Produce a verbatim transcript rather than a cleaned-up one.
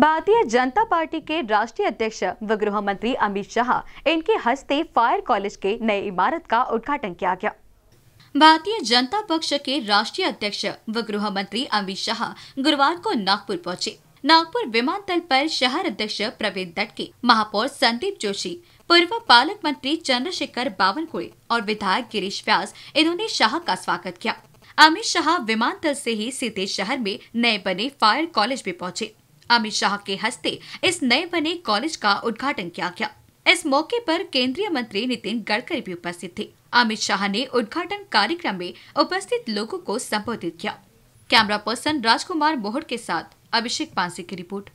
Bharatiya Janata party के राष्ट्रीय अध्यक्ष व गृह मंत्री अमित शाह इनके हस्ते फायर कॉलेज के नए इमारत का उद्घाटन किया गया। भारतीय जनता पक्ष के राष्ट्रीय अध्यक्ष व गृह मंत्री अमित शाह गुरुवार को नागपुर पहुंचे। नागपुर विमानतल पर शहर अध्यक्ष प्रवीण दटके, महापौर संदीप जोशी, पूर्व पालक मंत्री चंद्रशेखर बावनकुड़े और विधायक गिरीश व्यास इन्होंने शाह का स्वागत किया। अमित शाह विमानतल से ही सीधे शहर में नए बने फायर कॉलेज में पहुंचे। अमित शाह के हस्ते इस नए बने कॉलेज का उद्घाटन किया गया। इस मौके पर केंद्रीय मंत्री नितिन गडकरी भी उपस्थित थे। अमित शाह ने उद्घाटन कार्यक्रम में उपस्थित लोगों को संबोधित किया। कैमरा पर्सन राजकुमार बोहर के साथ अभिषेक पांसे की रिपोर्ट।